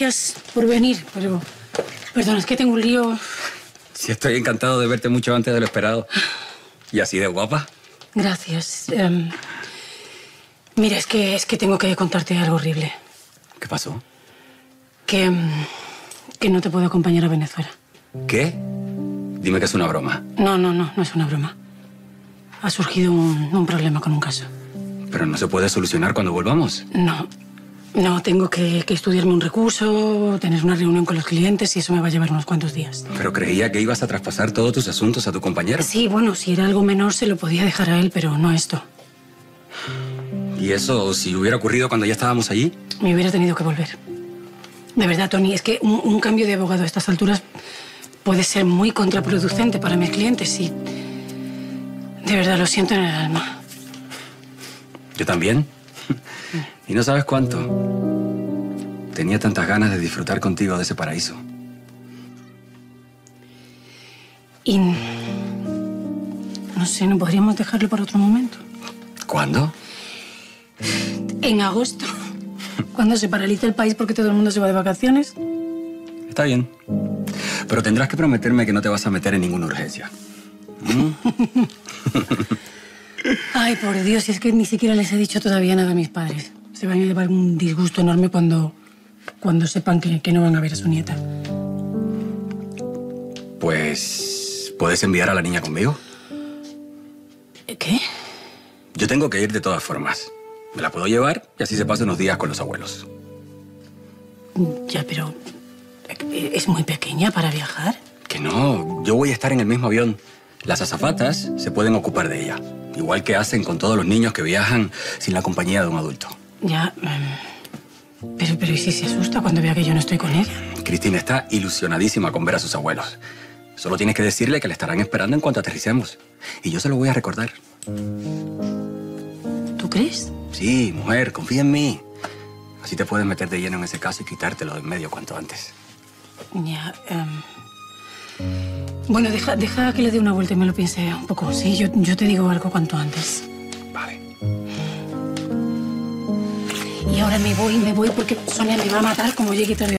Gracias por venir, pero... Perdón, es que tengo un lío. Sí, estoy encantado de verte mucho antes de lo esperado. Y así de guapa. Gracias. Mira, es que tengo que contarte algo horrible. ¿Qué pasó? Que no te puedo acompañar a Venezuela. ¿Qué? Dime que es una broma. No es una broma. Ha surgido un problema con un caso. ¿Pero no se puede solucionar cuando volvamos? No, tengo que estudiarme un recurso, tener una reunión con los clientes y eso me va a llevar unos cuantos días. Pero creía que ibas a traspasar todos tus asuntos a tu compañero. Sí, bueno, si era algo menor se lo podía dejar a él, pero no esto. ¿Y eso si hubiera ocurrido cuando ya estábamos allí? Me hubiera tenido que volver. De verdad, Tony, es que un cambio de abogado a estas alturas puede ser muy contraproducente para mis clientes y... De verdad, lo siento en el alma. ¿Yo también? Y no sabes cuánto. Tenía tantas ganas de disfrutar contigo de ese paraíso. Y... No sé, ¿no podríamos dejarlo para otro momento? ¿Cuándo? En agosto. Cuando se paraliza el país porque todo el mundo se va de vacaciones. Está bien. Pero tendrás que prometerme que no te vas a meter en ninguna urgencia. ¿Mm? Ay, por Dios, es que ni siquiera les he dicho todavía nada a mis padres. Se van a llevar un disgusto enorme cuando sepan que no van a ver a su nieta. Pues... ¿puedes enviar a la niña conmigo? ¿Qué? Yo tengo que ir de todas formas. Me la puedo llevar y así se pasan unos días con los abuelos. Ya, pero... ¿es muy pequeña para viajar? Que no, yo voy a estar en el mismo avión. Las azafatas se pueden ocupar de ella. Igual que hacen con todos los niños que viajan sin la compañía de un adulto. Ya, pero ¿y si se asusta cuando vea que yo no estoy con ella? Cristina está ilusionadísima con ver a sus abuelos. Solo tienes que decirle que la estarán esperando en cuanto aterricemos. Y yo se lo voy a recordar. ¿Tú crees? Sí, mujer, confía en mí. Así te puedes meter de lleno en ese caso y quitártelo de en medio cuanto antes. Ya, Bueno, deja que le dé una vuelta y me lo piense un poco, ¿sí? Yo te digo algo cuanto antes. Vale. Y ahora me voy porque Sonia me va a matar como llegue tarde.